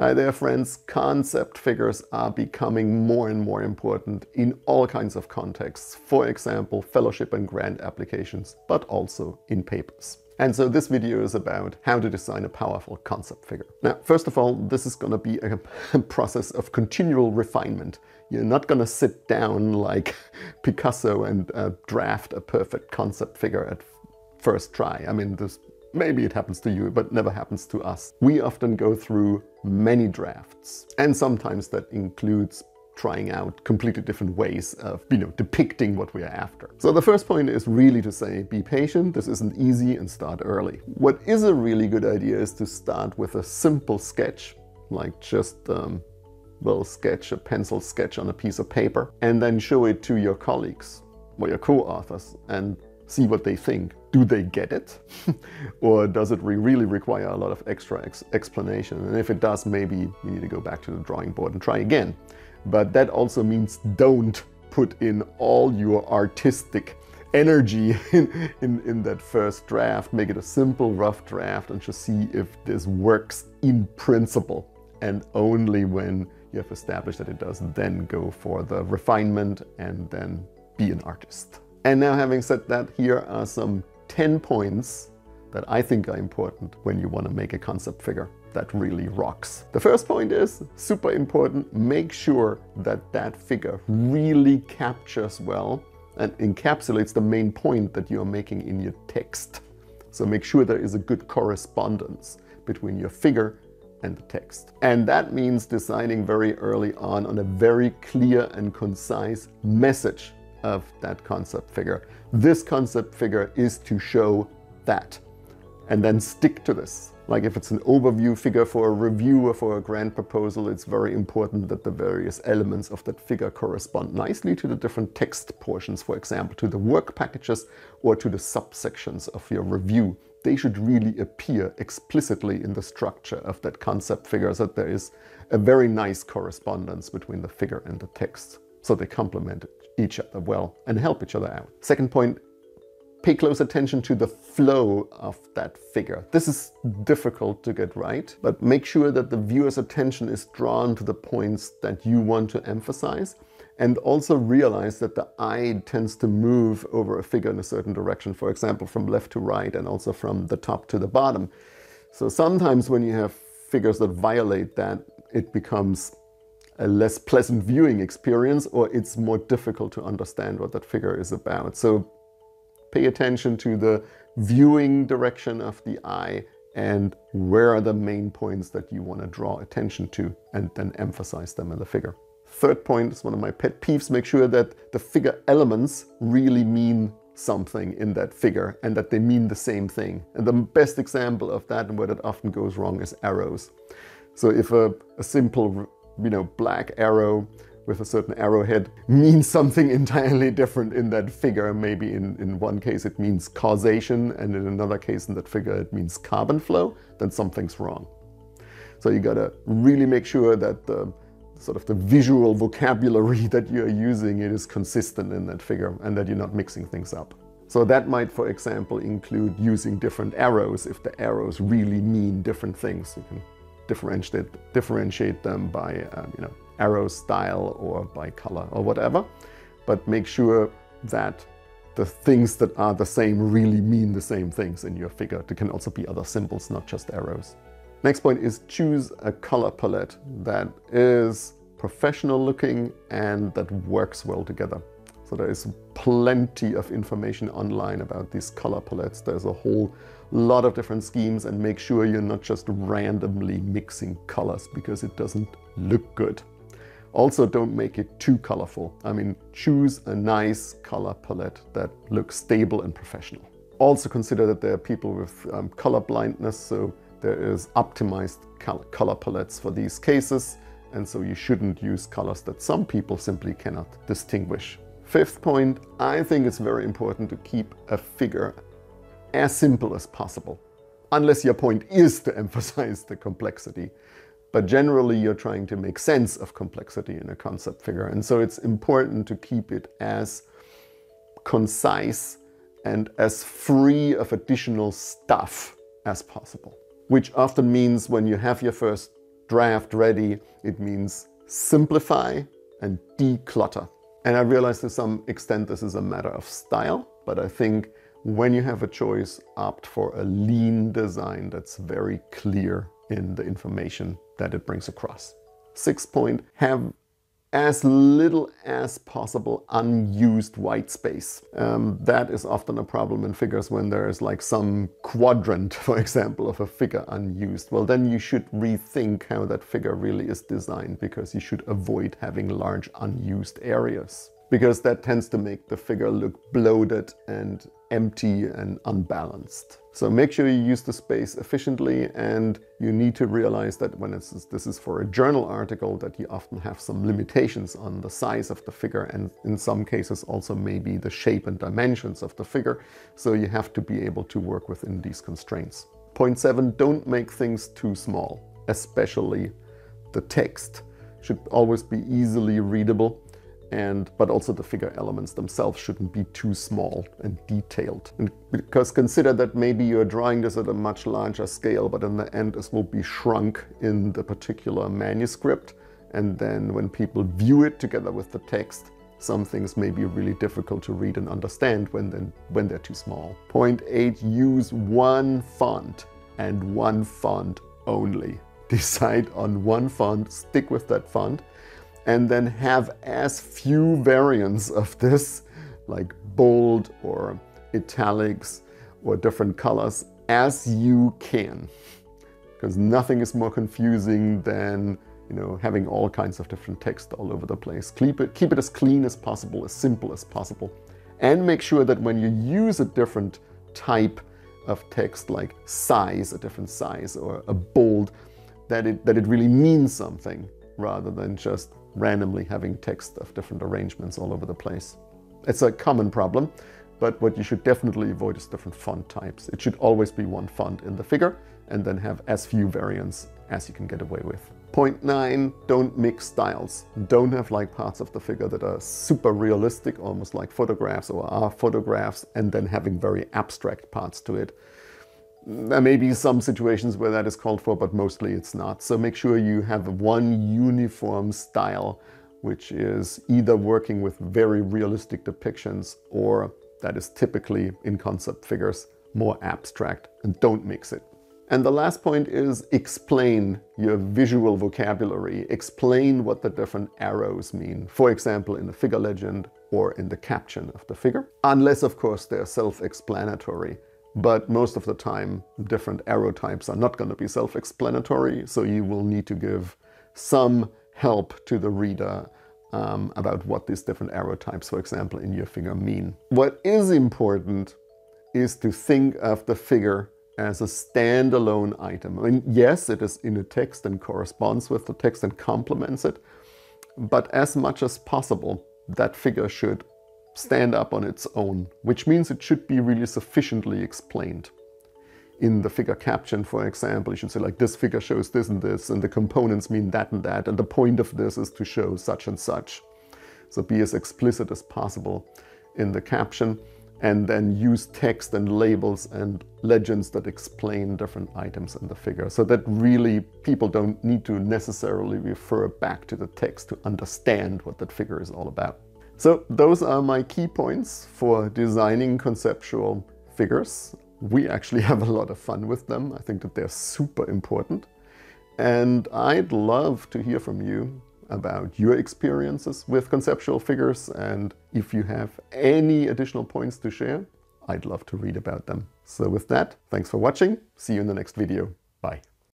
Hi there friends, concept figures are becoming more and more important in all kinds of contexts, for example, fellowship and grant applications, but also in papers. And so this video is about how to design a powerful concept figure. Now, first of all, this is going to be a process of continual refinement. You're not going to sit down like Picasso and draft a perfect concept figure at first try. I mean, maybe it happens to you, but never happens to us. We often go through many drafts, and sometimes that includes trying out completely different ways of, depicting what we are after. So the first point is really to say, be patient, this isn't easy, and start early. What is a really good idea is to start with a simple sketch, like just a pencil sketch on a piece of paper, and then show it to your colleagues or your co-authors and see what they think. Do they get it? Or does it really require a lot of extra explanation? And if it does, maybe we need to go back to the drawing board and try again. But that also means don't put in all your artistic energy in that first draft. Make it a simple, rough draft and just see if this works in principle. And only when you have established that it does, then go for the refinement and then be an artist. And now, having said that, here are some 10 points that I think are important when you want to make a concept figure that really rocks. The first point is super important. Make sure that that figure really captures well and encapsulates the main point that you are making in your text. So make sure there is a good correspondence between your figure and the text. And that means deciding very early on a very clear and concise message of that concept figure. This concept figure is to show that, and then stick to this. Like if it's an overview figure for a review or for a grant proposal, it's very important that the various elements of that figure correspond nicely to the different text portions, for example, to the work packages or to the subsections of your review. They should really appear explicitly in the structure of that concept figure so that there is a very nice correspondence between the figure and the text, so they complement each other well and help each other out. Second point, pay close attention to the flow of that figure. This is difficult to get right, but make sure that the viewer's attention is drawn to the points that you want to emphasize, and also realize that the eye tends to move over a figure in a certain direction, for example, from left to right and also from the top to the bottom. So sometimes when you have figures that violate that, it becomes a less pleasant viewing experience, or it's more difficult to understand what that figure is about. So pay attention to the viewing direction of the eye and where are the main points that you want to draw attention to, and then emphasize them in the figure. Third point is one of my pet peeves. Make sure that the figure elements really mean something in that figure and that they mean the same thing. And the best example of that, and where that often goes wrong, is arrows. So if a simple black arrow with a certain arrowhead means something entirely different in that figure. Maybe in one case it means causation, and in another case in that figure it means carbon flow, then something's wrong. So you gotta really make sure that the visual vocabulary that you're using, it is consistent in that figure and that you're not mixing things up. So that might, for example, include using different arrows if the arrows really mean different things. You can differentiate them by arrow style or by color or whatever, but make sure that the things that are the same really mean the same things in your figure. There can also be other symbols, not just arrows. Next point is choose a color palette that is professional looking and that works well together. So there is plenty of information online about these color palettes. There's a whole lot of different schemes, and make sure you're not just randomly mixing colors because it doesn't look good. Also, don't make it too colorful. I mean, choose a nice color palette that looks stable and professional. Also consider that there are people with color blindness, so there is optimized color palettes for these cases, and so you shouldn't use colors that some people simply cannot distinguish. Fifth point, I think it's very important to keep a figure as simple as possible, unless your point is to emphasize the complexity. But generally, you're trying to make sense of complexity in a concept figure, and so it's important to keep it as concise and as free of additional stuff as possible, which often means when you have your first draft ready. It means simplify and declutter. And I realize to some extent this is a matter of style, but I think when you have a choice, opt for a lean design that's very clear in the information that it brings across. Sixth point, have as little as possible unused white space. That is often a problem in figures when there is like some quadrant, for example, of a figure unused. Well, then you should rethink how that figure really is designed, because you should avoid having large unused areas, because that tends to make the figure look bloated and empty and unbalanced. So make sure you use the space efficiently, and you need to realize that when this is for a journal article, that you often have some limitations on the size of the figure, and in some cases also maybe the shape and dimensions of the figure. So you have to be able to work within these constraints. Point 7, don't make things too small, especially the text should always be easily readable. But also the figure elements themselves shouldn't be too small and detailed. And because consider that maybe you're drawing this at a much larger scale, but in the end this will be shrunk in the particular manuscript. And then when people view it together with the text, some things may be really difficult to read and understand when they're too small. Point 8, use one font and one font only. Decide on one font, stick with that font, and then have as few variants of this, like bold or italics or different colors, as you can. Because nothing is more confusing than, you know, having all kinds of different text all over the place. Keep it as clean as possible, as simple as possible. And make sure that when you use a different type of text, like size, a different size, or a bold, that it really means something, rather than just randomly having text of different arrangements all over the place. It's a common problem, but what you should definitely avoid is different font types. It should always be one font in the figure, and then have as few variants as you can get away with. Point 9, don't mix styles. Don't have like parts of the figure that are super realistic, almost like photographs or are photographs, and then having very abstract parts to it. There may be some situations where that is called for, but mostly it's not. So make sure you have one uniform style, which is either working with very realistic depictions, or that is typically in concept figures more abstract, and don't mix it. And the last point is explain your visual vocabulary. Explain what the different arrows mean, for example, in the figure legend or in the caption of the figure, unless of course they're self-explanatory. But most of the time, different arrow types are not going to be self-explanatory, so you will need to give some help to the reader about what these different arrow types, for example, in your figure mean. What is important is to think of the figure as a standalone item. I mean, yes, it is in a text and corresponds with the text and complements it, but as much as possible, that figure should stand up on its own, which means it should be really sufficiently explained. In the figure caption, for example, you should say like, this figure shows this, and the components mean that and that, and the point of this is to show such and such. So be as explicit as possible in the caption, and then use text and labels and legends that explain different items in the figure, so that really people don't need to necessarily refer back to the text to understand what that figure is all about. So those are my key points for designing conceptual figures. We actually have a lot of fun with them. I think that they're super important. And I'd love to hear from you about your experiences with conceptual figures. And if you have any additional points to share, I'd love to read about them. So with that, thanks for watching. See you in the next video. Bye.